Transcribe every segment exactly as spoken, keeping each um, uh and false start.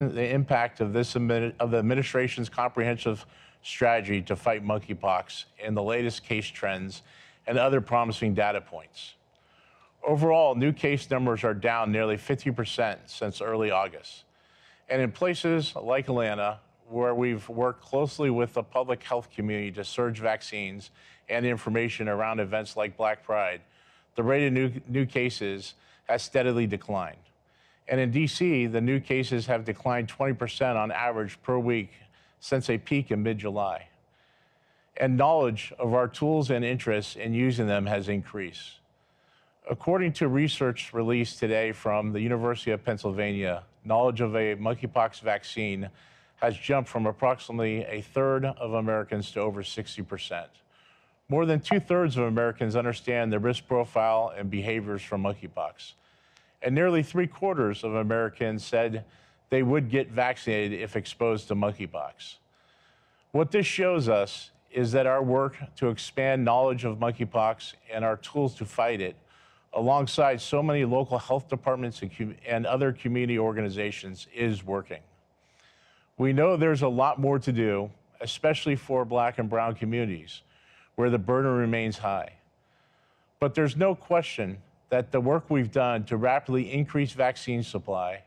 The impact of this of the administration's comprehensive strategy to fight monkeypox and the latest case trends and other promising data points. Overall, new case numbers are down nearly fifty percent since early August. And in places like Atlanta, where we've worked closely with the public health community to surge vaccines and information around events like Black Pride, the rate of new, new cases has steadily declined. And in D C, the new cases have declined twenty percent on average per week since a peak in mid-July. And knowledge of our tools and interest in using them has increased. According to research released today from the University of Pennsylvania, knowledge of a monkeypox vaccine has jumped from approximately a third of Americans to over sixty percent. More than two-thirds of Americans understand the risk profile and behaviors from monkeypox. And nearly three-quarters of Americans said they would get vaccinated if exposed to monkeypox. What this shows us is that our work to expand knowledge of monkeypox and our tools to fight it, alongside so many local health departments and, and other community organizations, is working. We know there's a lot more to do, especially for Black and brown communities, where the burden remains high. But there's no question that the work we've done to rapidly increase vaccine supply,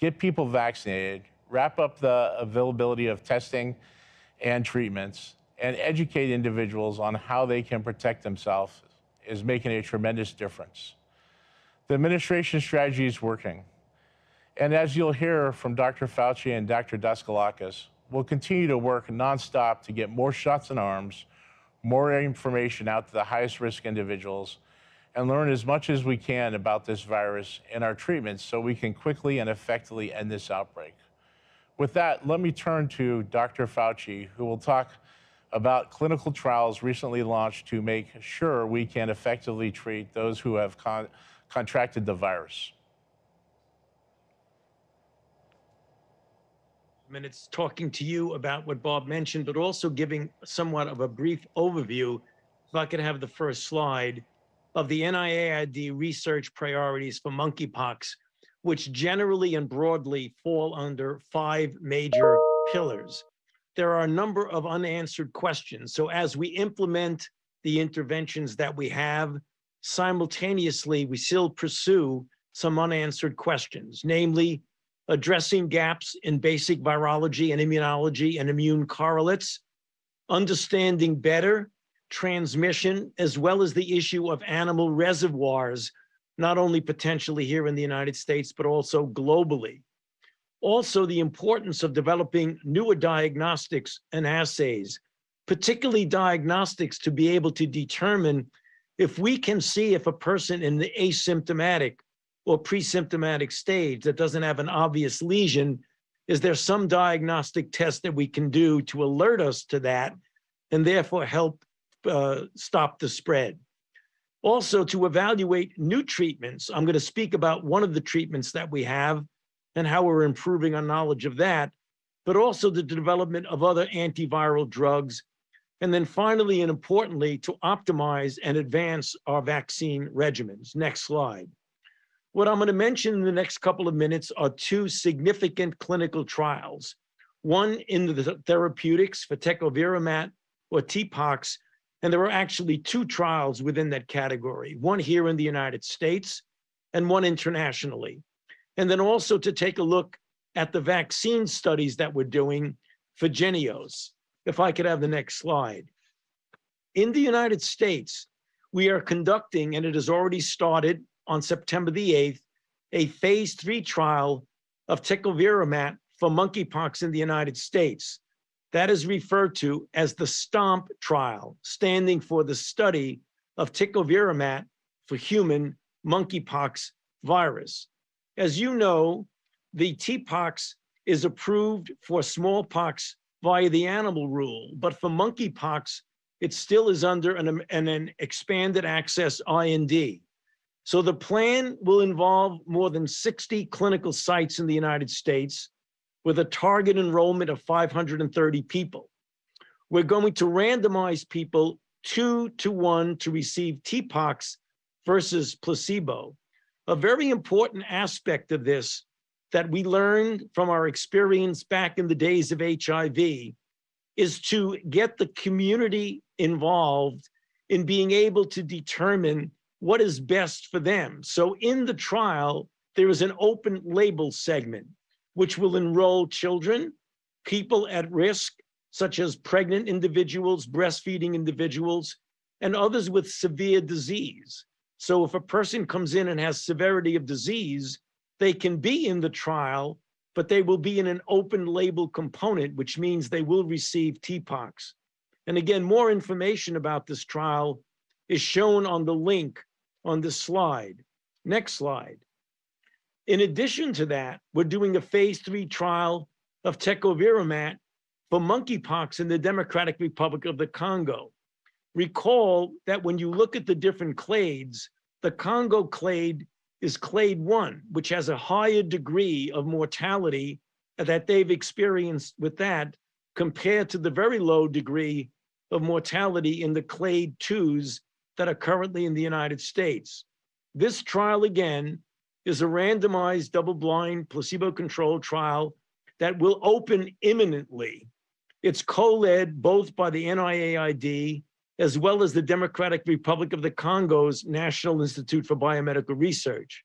get people vaccinated, wrap up the availability of testing and treatments, and educate individuals on how they can protect themselves is making a tremendous difference. The administration strategy is working. And as you'll hear from Doctor Fauci and Doctor Daskalakis, we'll continue to work nonstop to get more shots in arms, more information out to the highest risk individuals, and learn as much as we can about this virus and our treatments so we can quickly and effectively end this outbreak. With that, let me turn to Doctor Fauci, who will talk about clinical trials recently launched to make sure we can effectively treat those who have con contracted the virus. Minutes talking to you about what Bob mentioned, but also giving somewhat of a brief overview, if I could have the first slide, of the N I A I D research priorities for monkeypox, which generally and broadly fall under five major pillars. There are a number of unanswered questions. So as we implement the interventions that we have, simultaneously, we still pursue some unanswered questions, namely addressing gaps in basic virology and immunology and immune correlates, understanding better transmission, as well as the issue of animal reservoirs, not only potentially here in the United States, but also globally. Also, the importance of developing newer diagnostics and assays, particularly diagnostics to be able to determine if we can see if a person in the asymptomatic or pre-symptomatic stage that doesn't have an obvious lesion, is there some diagnostic test that we can do to alert us to that and therefore help Uh, stop the spread. Also, to evaluate new treatments. I'm going to speak about one of the treatments that we have and how we're improving our knowledge of that, but also the development of other antiviral drugs. And then finally, and importantly, to optimize and advance our vaccine regimens. Next slide. What I'm going to mention in the next couple of minutes are two significant clinical trials. One in the therapeutics for tecovirimat or T POXX, and there were actually two trials within that category, one here in the United States and one internationally. And then also to take a look at the vaccine studies that we're doing for Jynneos. If I could have the next slide. In the United States, we are conducting, and it has already started on September the eighth, a phase three trial of tecovirimat for monkeypox in the United States. That is referred to as the STOMP trial, standing for the study of tecovirimat for human monkeypox virus. As you know, the T POXX is approved for smallpox via the animal rule, but for monkeypox, it still is under an, an, an expanded access I N D. So the plan will involve more than sixty clinical sites in the United States, with a target enrollment of five hundred thirty people. We're going to randomize people two to one to receive T POXX versus placebo. A very important aspect of this that we learned from our experience back in the days of H I V is to get the community involved in being able to determine what is best for them. So in the trial, there is an open label segment, which will enroll children, people at risk, such as pregnant individuals, breastfeeding individuals, and others with severe disease. So if a person comes in and has severity of disease, they can be in the trial, but they will be in an open label component, which means they will receive T POXX. And again, more information about this trial is shown on the link on this slide. Next slide. In addition to that, we're doing a phase three trial of tecovirimat for monkeypox in the Democratic Republic of the Congo. Recall that when you look at the different clades, the Congo clade is clade one, which has a higher degree of mortality that they've experienced with that compared to the very low degree of mortality in the clade twos that are currently in the United States. This trial, again, is a randomized, double-blind, placebo-controlled trial that will open imminently. It's co-led both by the N I A I D as well as the Democratic Republic of the Congo's National Institute for Biomedical Research.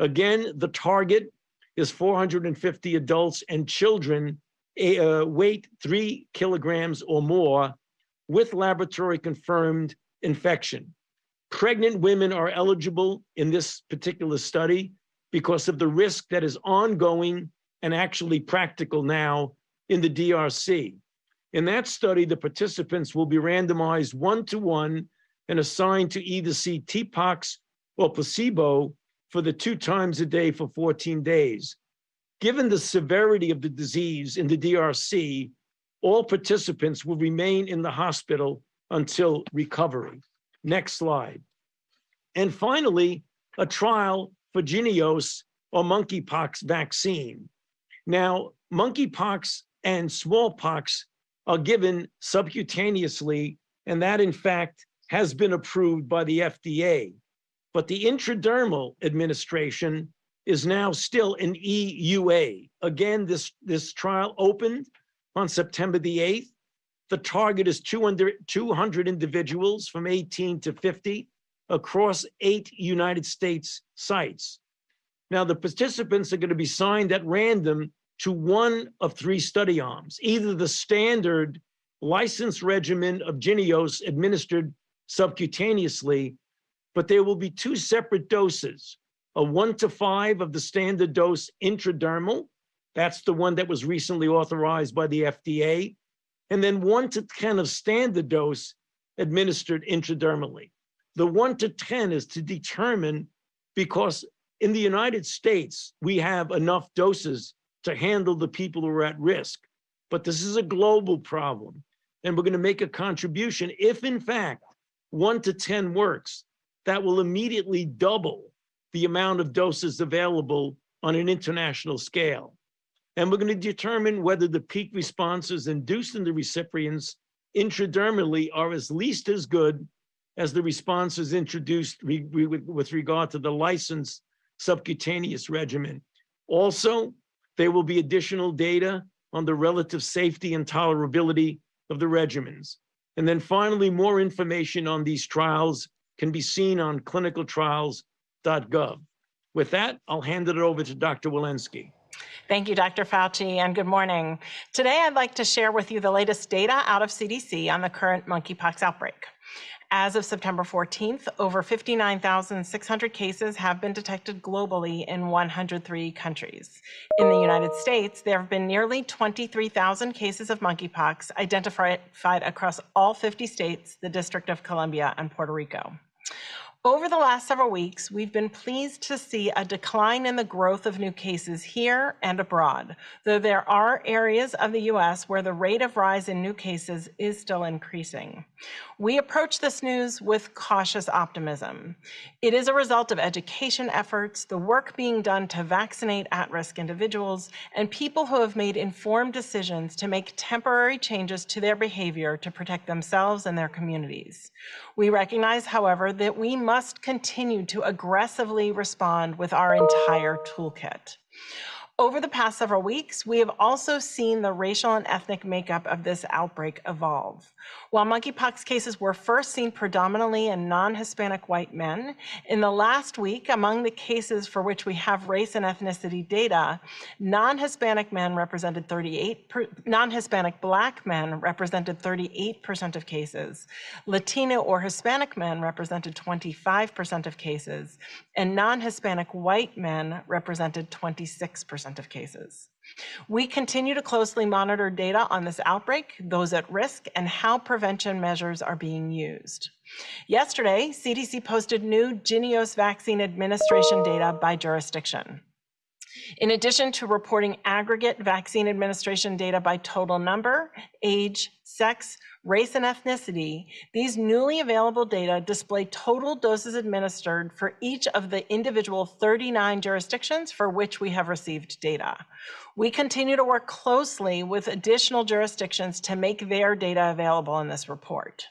Again, the target is four hundred fifty adults and children uh, weight three kilograms or more with laboratory-confirmed infection. Pregnant women are eligible in this particular study because of the risk that is ongoing and actually practical now in the D R C. In that study, the participants will be randomized one-to-one and assigned to either see T POXX or placebo for the two times a day for fourteen days. Given the severity of the disease in the D R C, all participants will remain in the hospital until recovery. Next slide. And finally, a trial for Jynneos or monkeypox vaccine. Now, monkeypox and smallpox are given subcutaneously, and that in fact has been approved by the F D A. But the intradermal administration is now still an E U A. Again, this, this trial opened on September the eighth. The target is two hundred individuals from eighteen to fifty across eight United States sites. Now, the participants are going to be signed at random to one of three study arms, either the standard licensed regimen of Jynneos administered subcutaneously, but there will be two separate doses, a one to five of the standard dose intradermal, that's the one that was recently authorized by the F D A, and then one to ten of standard dose administered intradermally. The one to ten is to determine, because in the United States, we have enough doses to handle the people who are at risk. But this is a global problem, and we're going to make a contribution. If, in fact, one to ten works, that will immediately double the amount of doses available on an international scale. And we're going to determine whether the peak responses induced in the recipients intradermally are at least as good as the responses introduced re re with regard to the licensed subcutaneous regimen. Also, there will be additional data on the relative safety and tolerability of the regimens. And then finally, more information on these trials can be seen on clinical trials dot gov. With that, I'll hand it over to Doctor Walensky. Thank you, Doctor Fauci, and good morning. Today, I'd like to share with you the latest data out of C D C on the current monkeypox outbreak. As of September fourteenth, over fifty-nine thousand six hundred cases have been detected globally in one hundred three countries. In the United States, there have been nearly twenty-three thousand cases of monkeypox identified across all fifty states, the District of Columbia, and Puerto Rico. Over the last several weeks, we've been pleased to see a decline in the growth of new cases here and abroad, though there are areas of the U S where the rate of rise in new cases is still increasing. We approach this news with cautious optimism. It is a result of education efforts, the work being done to vaccinate at-risk individuals, and people who have made informed decisions to make temporary changes to their behavior to protect themselves and their communities. We recognize, however, that we must must continue to aggressively respond with our entire toolkit. Over the past several weeks, we have also seen the racial and ethnic makeup of this outbreak evolve. While monkeypox cases were first seen predominantly in non-Hispanic white men, in the last week, among the cases for which we have race and ethnicity data, non-Hispanic men represented thirty-eight percent, non-Hispanic black men represented thirty-eight percent of cases, Latino or Hispanic men represented twenty-five percent of cases, and non-Hispanic white men represented twenty-six percent of cases. We continue to closely monitor data on this outbreak, those at risk, and how prevention measures are being used. Yesterday, C D C posted new Jynneos vaccine administration data by jurisdiction. In addition to reporting aggregate vaccine administration data by total number, age, sex, race, and ethnicity, these newly available data display total doses administered for each of the individual thirty-nine jurisdictions for which we have received data. We continue to work closely with additional jurisdictions to make their data available in this report.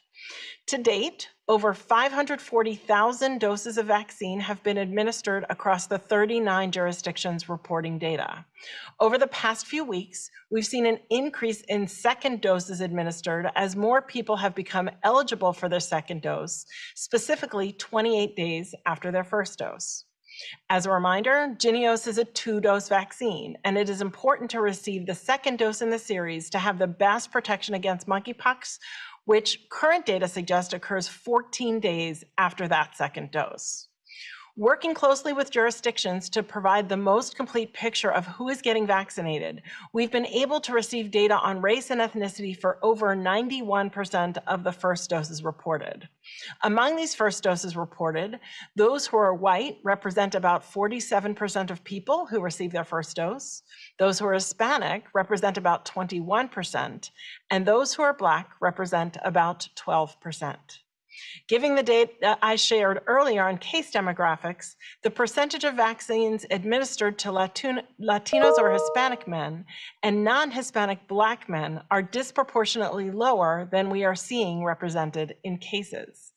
To date, over five hundred forty thousand doses of vaccine have been administered across the thirty-nine jurisdictions reporting data. Over the past few weeks, we've seen an increase in second doses administered as more people have become eligible for their second dose, specifically twenty-eight days after their first dose. As a reminder, Jynneos is a two-dose vaccine, and it is important to receive the second dose in the series to have the best protection against monkeypox, which current data suggest occurs fourteen days after that second dose. Working closely with jurisdictions to provide the most complete picture of who is getting vaccinated, we've been able to receive data on race and ethnicity for over ninety-one percent of the first doses reported. Among these first doses reported, those who are white represent about forty-seven percent of people who receive their first dose, those who are Hispanic represent about twenty-one percent, and those who are black represent about twelve percent. Given the data I shared earlier on case demographics, the percentage of vaccines administered to Latino, Latinos or Hispanic men and non-Hispanic black men are disproportionately lower than we are seeing represented in cases.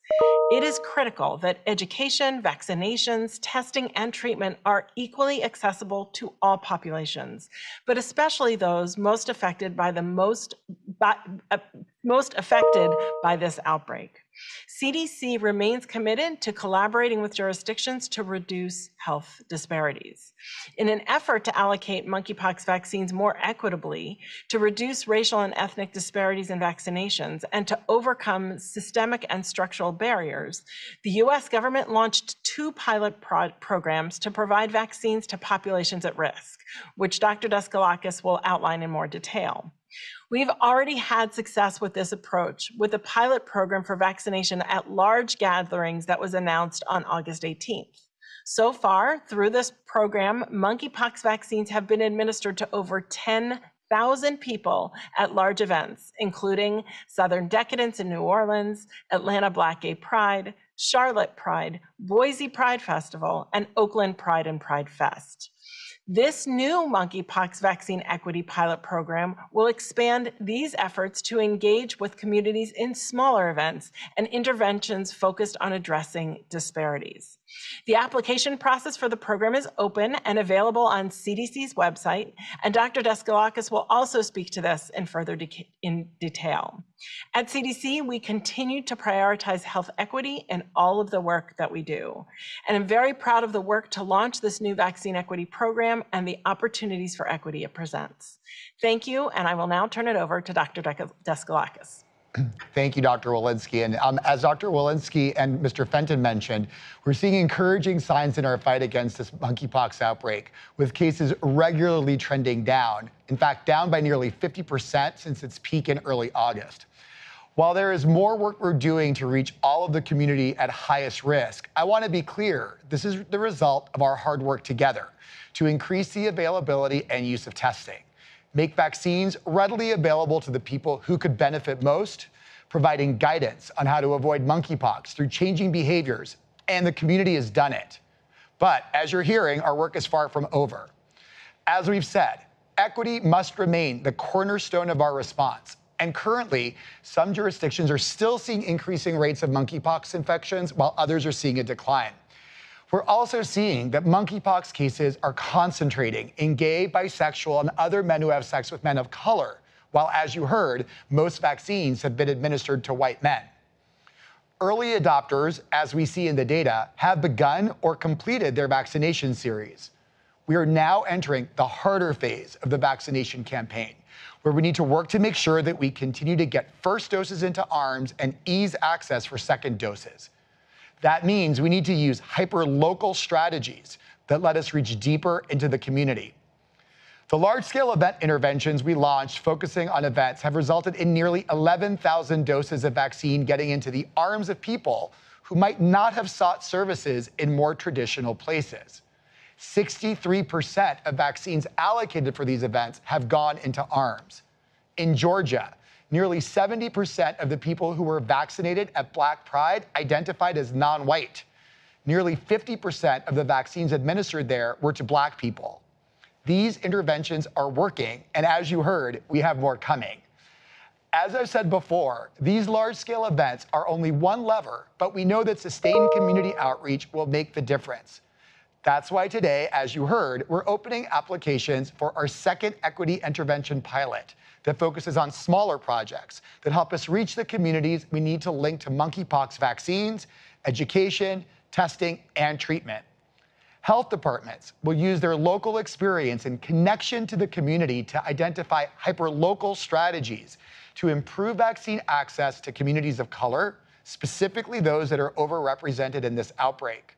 It is critical that education, vaccinations, testing, and treatment are equally accessible to all populations, but especially those most affected by the most, by, uh, most affected by this outbreak. C D C remains committed to collaborating with jurisdictions to reduce health disparities. In an effort to allocate monkeypox vaccines more equitably, to reduce racial and ethnic disparities in vaccinations, and to overcome systemic and structural barriers, the U S government launched two pilot pro programs to provide vaccines to populations at risk, which Doctor Daskalakis will outline in more detail. We've already had success with this approach with a pilot program for vaccination at large gatherings that was announced on August eighteenth. So far, through this program, monkeypox vaccines have been administered to over ten thousand people at large events, including Southern Decadence in New Orleans, Atlanta Black Gay Pride, Charlotte Pride, Boise Pride Festival, and Oakland Pride and Pride Fest. This new monkeypox vaccine equity pilot program will expand these efforts to engage with communities in smaller events and interventions focused on addressing disparities. The application process for the program is open and available on C D C's website, and Doctor Daskalakis will also speak to this in further de in detail. At C D C, we continue to prioritize health equity in all of the work that we do. And I'm very proud of the work to launch this new vaccine equity program and the opportunities for equity it presents. Thank you, and I will now turn it over to Doctor Daskalakis. Thank you, Doctor Walensky. And um, as Doctor Walensky and Mister Fenton mentioned, we're seeing encouraging signs in our fight against this monkeypox outbreak, with cases regularly trending down. In fact, down by nearly fifty percent since its peak in early August. While there is more work we're doing to reach all of the community at highest risk, I want to be clear, this is the result of our hard work together to increase the availability and use of testing, make vaccines readily available to the people who could benefit most, providing guidance on how to avoid monkeypox through changing behaviors, and the community has done it. But as you're hearing, our work is far from over. As we've said, equity must remain the cornerstone of our response. And currently, some jurisdictions are still seeing increasing rates of monkeypox infections, while others are seeing a decline. We're also seeing that monkeypox cases are concentrating in gay, bisexual, and other men who have sex with men of color, while, as you heard, most vaccines have been administered to white men. Early adopters, as we see in the data, have begun or completed their vaccination series. We are now entering the harder phase of the vaccination campaign, where we need to work to make sure that we continue to get first doses into arms and ease access for second doses. That means we need to use hyper-local strategies that let us reach deeper into the community. The large-scale event interventions we launched focusing on events have resulted in nearly eleven thousand doses of vaccine getting into the arms of people who might not have sought services in more traditional places. sixty-three percent of vaccines allocated for these events have gone into arms. In Georgia, nearly seventy percent of the people who were vaccinated at Black Pride identified as non-white. Nearly fifty percent of the vaccines administered there were to Black people. These interventions are working, and as you heard, we have more coming. As I've said before, these large-scale events are only one lever, but we know that sustained community outreach will make the difference. That's why today, as you heard, we're opening applications for our second equity intervention pilot that focuses on smaller projects that help us reach the communities we need to link to monkeypox vaccines, education, testing, and treatment. Health departments will use their local experience and connection to the community to identify hyperlocal strategies to improve vaccine access to communities of color, specifically those that are overrepresented in this outbreak.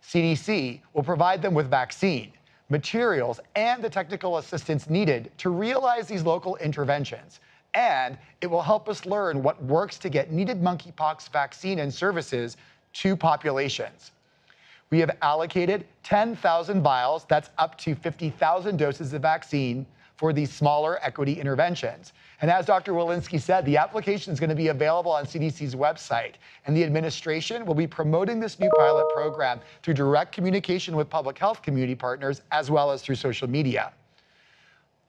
C D C will provide them with vaccine, materials, and the technical assistance needed to realize these local interventions, and it will help us learn what works to get needed monkeypox vaccine and services to populations. We have allocated ten thousand vials, that's up to fifty thousand doses of vaccine for these smaller equity interventions. And as Doctor Walensky said, the application is going to be available on C D C's website, and the administration will be promoting this new pilot program through direct communication with public health community partners, as well as through social media.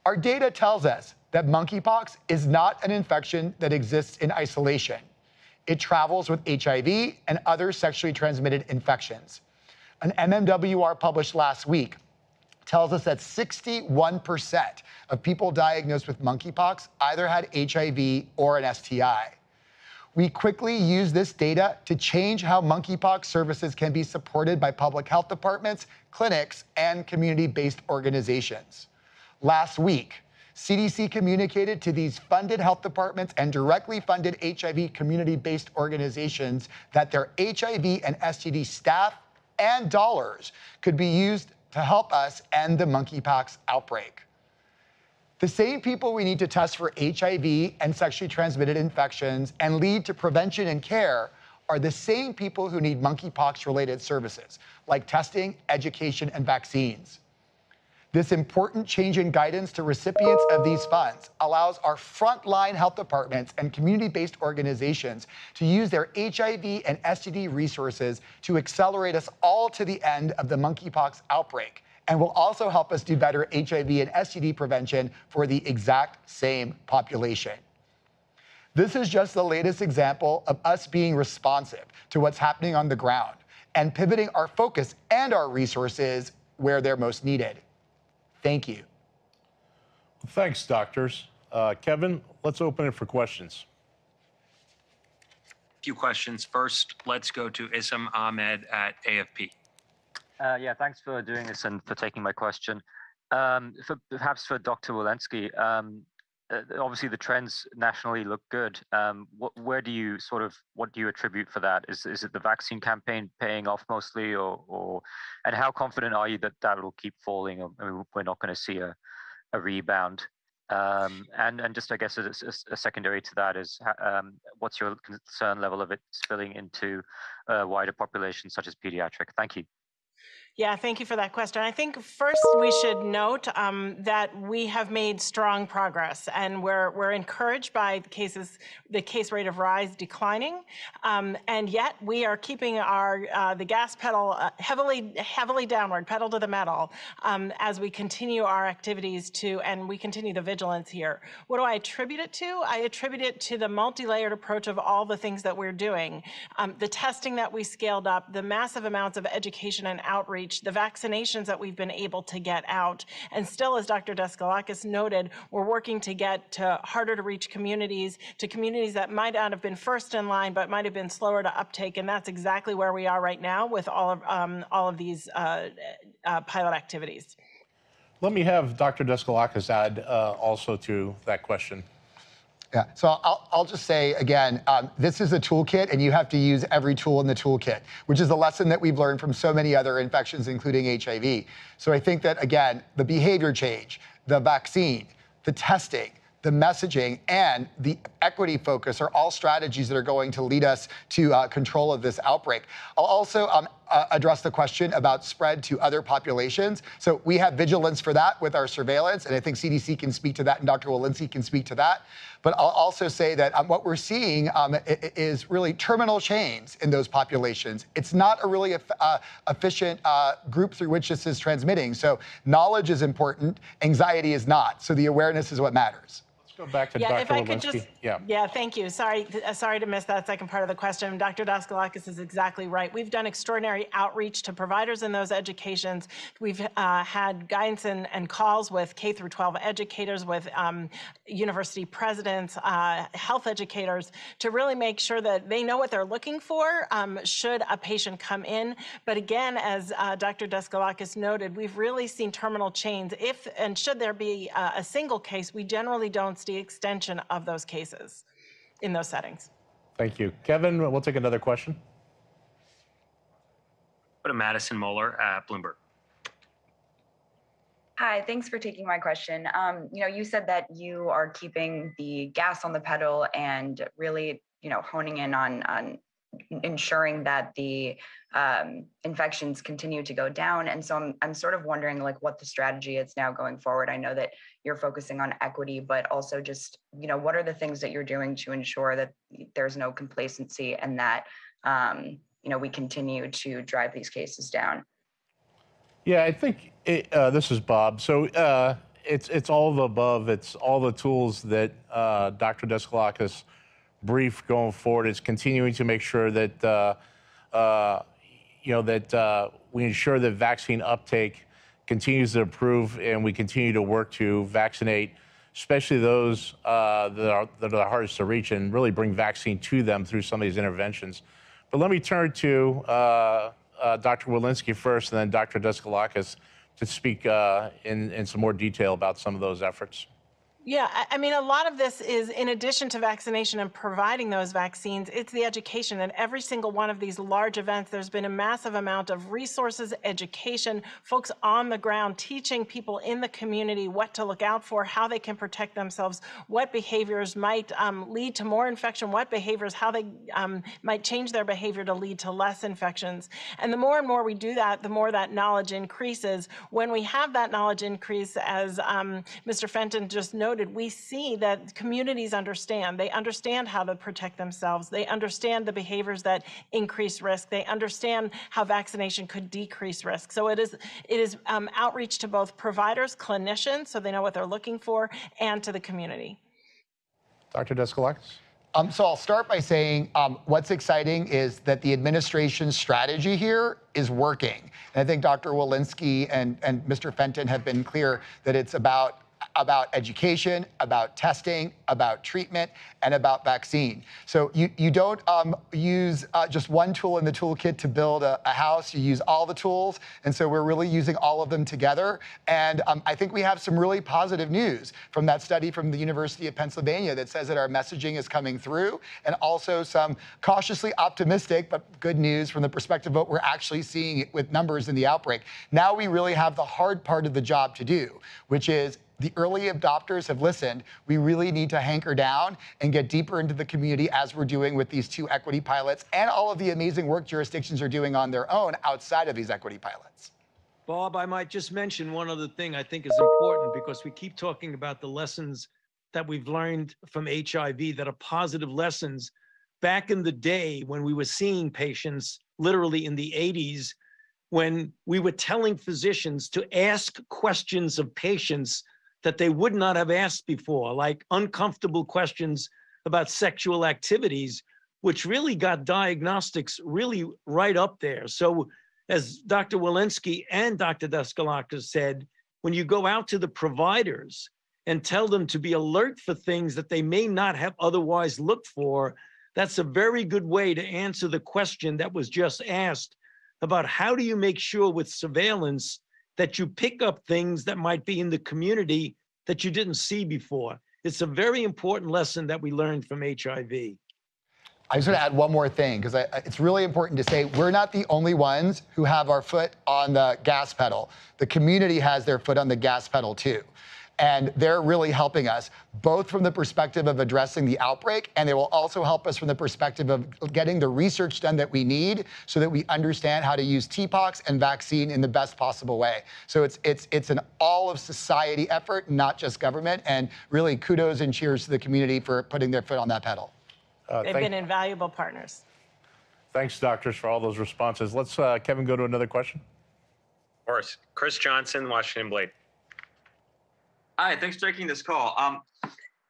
Our data tells us that monkeypox is not an infection that exists in isolation. It travels with H I V and other sexually transmitted infections. An M M W R published last week tells us that sixty-one percent of people diagnosed with monkeypox either had H I V or an S T I. We quickly use this data to change how monkeypox services can be supported by public health departments, clinics, and community-based organizations. Last week, C D C communicated to these funded health departments and directly funded H I V community-based organizations that their H I V and S T D staff and dollars could be used to help us end the monkeypox outbreak. The same people we need to test for H I V and sexually transmitted infections and lead to prevention and care are the same people who need monkeypox-related services, like testing, education, and vaccines. This important change in guidance to recipients of these funds allows our frontline health departments and community-based organizations to use their H I V and S T D resources to accelerate us all to the end of the monkeypox outbreak, and will also help us do better H I V and S T D prevention for the exact same population. This is just the latest example of us being responsive to what's happening on the ground and pivoting our focus and our resources where they're most needed. Thank you. Thanks, doctors. Uh, Kevin, let's open it for questions. A few questions. First, let's go to Isam Ahmed at A F P. Uh, yeah, thanks for doing this and for taking my question. Um, for, perhaps for Doctor Walensky, um, uh, obviously the trends nationally look good. Um, what, where do you sort of, what do you attribute for that? Is, is it the vaccine campaign paying off mostly, or, or and how confident are you that that will keep falling? I mean, we're not going to see a, a rebound. Um, and, and just, I guess, a, a secondary to that is um, what's your concern level of it spilling into a wider population such as pediatric? Thank you. Yeah, thank you for that question. I think first we should note um, that we have made strong progress, and we're we're encouraged by the cases, the case rate of rise declining, um, and yet we are keeping our uh, the gas pedal uh, heavily heavily downward, pedal to the metal, um, as we continue our activities to, and we continue the vigilance here. What do I attribute it to? I attribute it to the multi-layered approach of all the things that we're doing, um, the testing that we scaled up, the massive amounts of education and outreach, the vaccinations that we've been able to get out. And still, as Doctor Daskalakis noted, we're working to get to harder to reach communities, to communities that might not have been first in line, but might have been slower to uptake. And that's exactly where we are right now with all of, um, all of these uh, uh, pilot activities. Let me have Doctor Daskalakis add uh, also to that question. Yeah, so I'll, I'll just say again, um, this is a toolkit, and you have to use every tool in the toolkit, which is the lesson that we've learned from so many other infections, including H I V. So I think that, again, the behavior change, the vaccine, the testing, the messaging, and the equity focus are all strategies that are going to lead us to uh, control of this outbreak. I'll also um, uh, address the question about spread to other populations. So we have vigilance for that with our surveillance, and I think C D C can speak to that, and Doctor Walensky can speak to that. But I'll also say that um, what we're seeing um, is really terminal chains in those populations. It's not a really uh, efficient uh, group through which this is transmitting. So knowledge is important, anxiety is not. So the awareness is what matters. Go back to yeah, Doctor Walensky. Could just, yeah. yeah, thank you. Sorry, uh, sorry to miss that second part of the question. Doctor Daskalakis is exactly right. We've done extraordinary outreach to providers in those educations. We've uh, had guidance and, and calls with K through twelve educators, with um, university presidents, uh, health educators, to really make sure that they know what they're looking for um, should a patient come in. But again, as uh, Doctor Daskalakis noted, we've really seen terminal chains. If and should there be uh, a single case, we generally don't the extension of those cases in those settings. Thank you. Kevin, we'll take another question. Go to Madison Moeller at Bloomberg. Hi, thanks for taking my question. Um, you know, you said that you are keeping the gas on the pedal and really, you know, honing in on, on ensuring that the um, infections continue to go down. And so I'm, I'm sort of wondering, like, what the strategy is now going forward. I know that you're focusing on equity, but also just, you know, what are the things that you're doing to ensure that there's no complacency and that, um, you know, we continue to drive these cases down? Yeah, I think it, uh, this is Bob. So uh, it's, it's all of the above. It's all the tools that uh, Doctor Daskalakis brief going forward is continuing to make sure that uh, uh, you know that uh, we ensure that vaccine uptake continues to improve, and we continue to work to vaccinate, especially those uh, that are that are the hardest to reach, and really bring vaccine to them through some of these interventions. But let me turn to uh, uh, Doctor Walensky first, and then Doctor Daskalakis to speak uh, in in some more detail about some of those efforts. Yeah, I mean, a lot of this is, in addition to vaccination and providing those vaccines, it's the education. And every single one of these large events, there's been a massive amount of resources, education, folks on the ground teaching people in the community what to look out for, how they can protect themselves, what behaviors might um, lead to more infection, what behaviors, how they um, might change their behavior to lead to less infections. And the more and more we do that, the more that knowledge increases. When we have that knowledge increase, as um, Mister Fenton just noted, we see that communities understand. They understand how to protect themselves. They understand the behaviors that increase risk. They understand how vaccination could decrease risk. So it is it is um, outreach to both providers, clinicians, so they know what they're looking for, and to the community. Doctor Daskalakis. Um, so I'll start by saying um, what's exciting is that the administration's strategy here is working. And I think Doctor Walensky and, and Mister Fenton have been clear that it's about about education, about testing, about treatment, and about vaccine. So you, you don't um, use uh, just one tool in the toolkit to build a, a house. You use all the tools. And so we're really using all of them together. And um, I think we have some really positive news from that study from the University of Pennsylvania that says that our messaging is coming through, and also some cautiously optimistic but good news from the perspective of what we're actually seeing it with numbers in the outbreak. Now we really have the hard part of the job to do, which is the early adopters have listened. We really need to hanker down and get deeper into the community, as we're doing with these two equity pilots and all of the amazing work jurisdictions are doing on their own outside of these equity pilots. Bob, I might just mention one other thing I think is important, because we keep talking about the lessons that we've learned from H I V that are positive lessons. Back in the day when we were seeing patients literally in the eighties, when we were telling physicians to ask questions of patients that they would not have asked before, like uncomfortable questions about sexual activities, which really got diagnostics really right up there. So as Doctor Walensky and Doctor Daskalakis said, when you go out to the providers and tell them to be alert for things that they may not have otherwise looked for, that's a very good way to answer the question that was just asked about how do you make sure with surveillance that you pick up things that might be in the community that you didn't see before. It's a very important lesson that we learned from H I V. I just want to add one more thing, because it's really important to say we're not the only ones who have our foot on the gas pedal. The community has their foot on the gas pedal too. And they're really helping us, both from the perspective of addressing the outbreak, and they will also help us from the perspective of getting the research done that we need so that we understand how to use T POXX and vaccine in the best possible way. So it's, it's, it's an all of society effort, not just government, and really kudos and cheers to the community for putting their foot on that pedal. Uh, They've been invaluable partners. Thanks, doctors, for all those responses. Let's, uh, Kevin, go to another question. Of course. Chris Johnson, Washington Blade. Hi, thanks for taking this call. Um,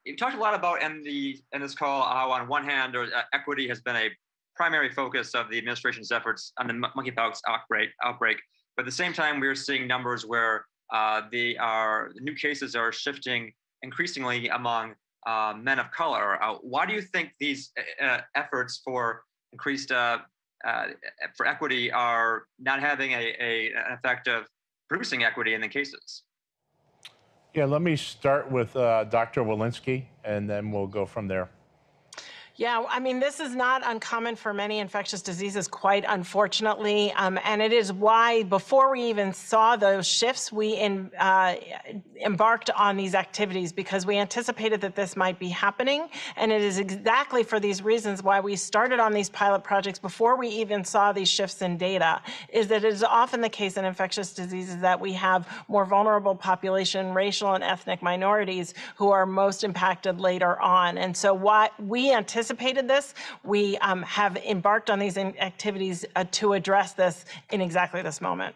you talked a lot about in, the, in this call how, on one hand, or, uh, equity has been a primary focus of the administration's efforts on the monkeypox outbreak, outbreak. But at the same time, we're seeing numbers where uh, the, our, the new cases are shifting increasingly among Uh, men of color. Uh, why do you think these uh, efforts for increased uh, uh, for equity are not having a, a an effect of producing equity in the cases? Yeah, let me start with uh, Doctor Walensky, and then we'll go from there. Yeah, I mean, this is not uncommon for many infectious diseases, quite unfortunately, um, and it is why before we even saw those shifts, we in, uh, embarked on these activities, because we anticipated that this might be happening, and it is exactly for these reasons why we started on these pilot projects before we even saw these shifts in data, is that it is often the case in infectious diseases that we have more vulnerable population, racial and ethnic minorities, who are most impacted later on. And so what we anticipated anticipated this, we um, have embarked on these activities uh, to address this in exactly this moment.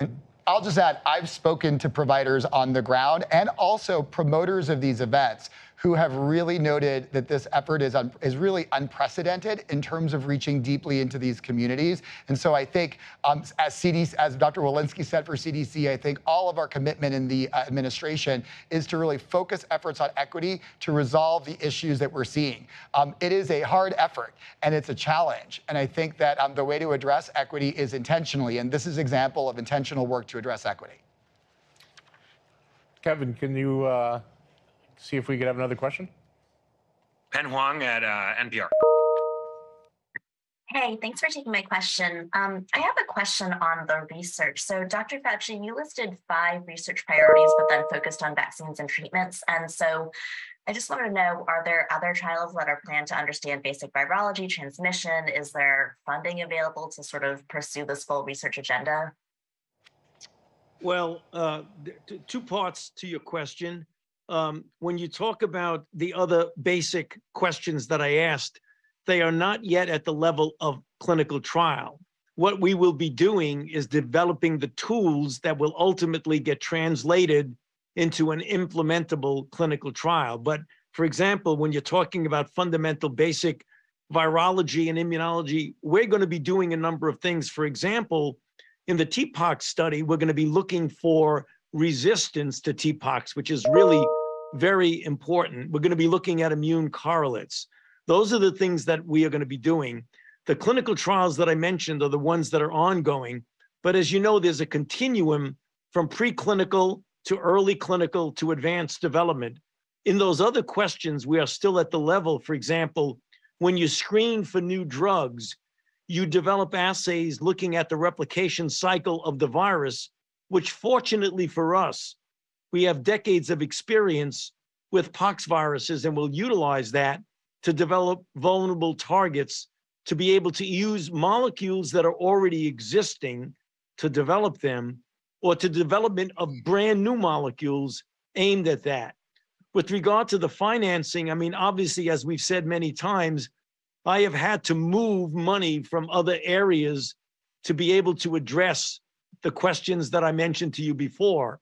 And I'll just add, I've spoken to providers on the ground and also promoters of these events who have really noted that this effort is, un is really unprecedented in terms of reaching deeply into these communities. And so I think, um, as, C D C, as Doctor Walensky said for C D C, I think all of our commitment in the uh, administration is to really focus efforts on equity to resolve the issues that we're seeing. Um, it is a hard effort, and it's a challenge. And I think that um, the way to address equity is intentionally, and this is an example of intentional work to address equity. Kevin, can you... Uh... see if we could have another question. Pen Huang at uh, N P R. Hey, thanks for taking my question. Um, I have a question on the research. So Doctor Fauci, you listed five research priorities, but then focused on vaccines and treatments. And so I just want to know, are there other trials that are planned to understand basic virology, transmission? Is there funding available to sort of pursue this full research agenda? Well, uh, two parts to your question. Um, when you talk about the other basic questions that I asked, they are not yet at the level of clinical trial. What we will be doing is developing the tools that will ultimately get translated into an implementable clinical trial. But for example, when you're talking about fundamental basic virology and immunology, we're going to be doing a number of things. For example, in the T POXX study, we're going to be looking for resistance to T POXX, which is really very important. We're going to be looking at immune correlates. Those are the things that we are going to be doing. The clinical trials that I mentioned are the ones that are ongoing. But as you know, there's a continuum from preclinical to early clinical to advanced development. In those other questions, we are still at the level, for example, when you screen for new drugs, you develop assays looking at the replication cycle of the virus, which fortunately for us, we have decades of experience with pox viruses, and we'll utilize that to develop vulnerable targets to be able to use molecules that are already existing to develop them, or to development of brand new molecules aimed at that. With regard to the financing, I mean, obviously, as we've said many times, I have had to move money from other areas to be able to address the questions that I mentioned to you before.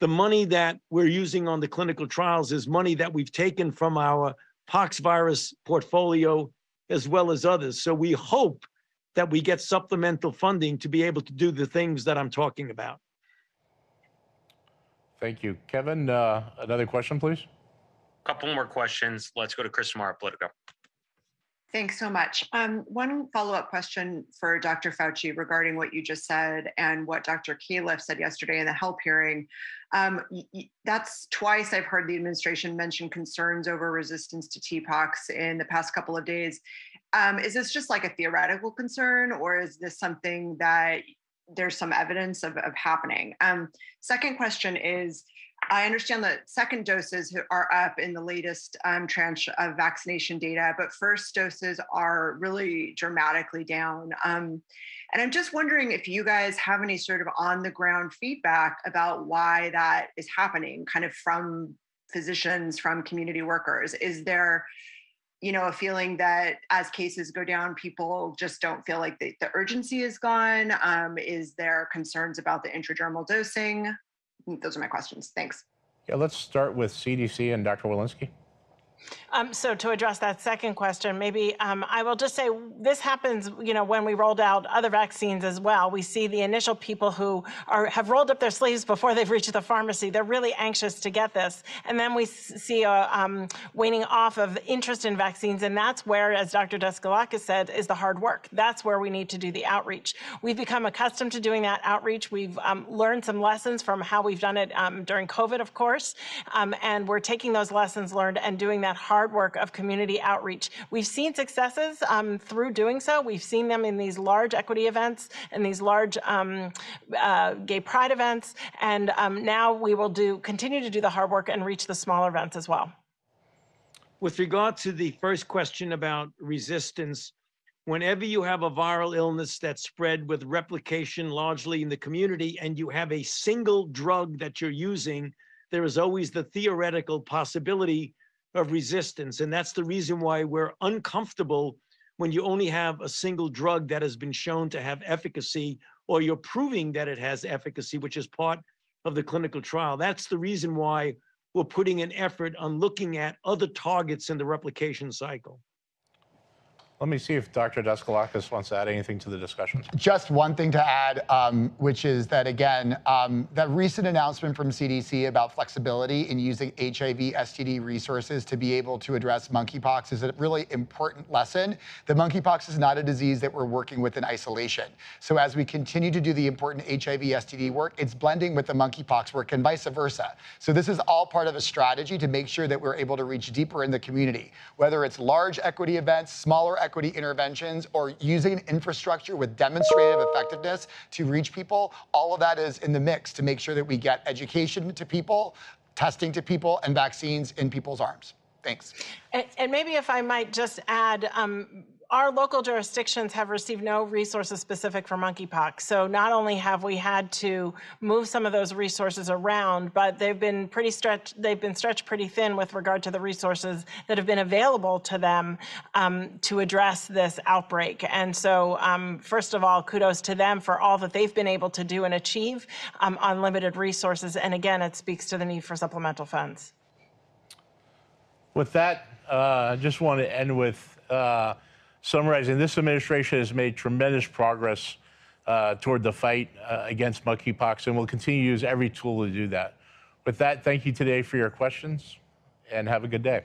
The money that we're using on the clinical trials is money that we've taken from our pox virus portfolio as well as others. So we hope that we get supplemental funding to be able to do the things that I'm talking about. Thank you. Kevin, uh, another question, please. A couple more questions. Let's go to Chris Marr, Politico. Thanks so much. Um, one follow-up question for Doctor Fauci regarding what you just said and what Doctor Califf said yesterday in the HELP hearing. Um, that's twice I've heard the administration mention concerns over resistance to T POXX in the past couple of days. Um, is this just like a theoretical concern, or is this something that there's some evidence of, of happening? Um, second question is, I understand that second doses are up in the latest um, tranche of vaccination data, but first doses are really dramatically down. Um, and I'm just wondering if you guys have any sort of on the ground feedback about why that is happening, kind of from physicians, from community workers. Is there, you know, a feeling that as cases go down, people just don't feel like the, the urgency is gone? Um, is there concerns about the intradermal dosing? Those are my questions. Thanks. Yeah, let's start with C D C and Doctor Walensky. Um, so to address that second question, maybe um, I will just say this happens, you know, when we rolled out other vaccines as well. We see the initial people who are, have rolled up their sleeves before they've reached the pharmacy. They're really anxious to get this. And then we see a um, waning off of interest in vaccines. And that's where, as Doctor Daskalakis said, is the hard work. That's where we need to do the outreach. We've become accustomed to doing that outreach. We've um, learned some lessons from how we've done it um, during COVID, of course. Um, and we're taking those lessons learned and doing that that hard work of community outreach. We've seen successes um, through doing so. We've seen them in these large equity events and these large um, uh, gay pride events. And um, now we will do continue to do the hard work and reach the smaller events as well. With regard to the first question about resistance, whenever you have a viral illness that's spread with replication largely in the community and you have a single drug that you're using, there is always the theoretical possibility of resistance. And that's the reason why we're uncomfortable when you only have a single drug that has been shown to have efficacy, or you're proving that it has efficacy, which is part of the clinical trial. That's the reason why we're putting an effort on looking at other targets in the replication cycle. Let me see if Doctor Daskalakis wants to add anything to the discussion. Just one thing to add, um, which is that, again, um, that recent announcement from C D C about flexibility in using H I V S T D resources to be able to address monkeypox is a really important lesson. That monkeypox is not a disease that we're working with in isolation. So as we continue to do the important H I V S T D work, it's blending with the monkeypox work and vice versa. So this is all part of a strategy to make sure that we're able to reach deeper in the community, whether it's large equity events, smaller equity equity interventions, or using infrastructure with demonstrative effectiveness to reach people. All of that is in the mix to make sure that we get education to people, testing to people, and vaccines in people's arms. Thanks. And, and maybe if I might just add, um, our local jurisdictions have received no resources specific for monkeypox. So not only have we had to move some of those resources around, but they've been pretty stretched, they've been stretched pretty thin with regard to the resources that have been available to them um, to address this outbreak. And so um, first of all, kudos to them for all that they've been able to do and achieve um, on limited resources. And again, it speaks to the need for supplemental funds. With that, uh, I just want to end with, uh, summarizing, this administration has made tremendous progress uh, toward the fight uh, against monkeypox, and will continue to use every tool to do that. With that, thank you today for your questions, and have a good day.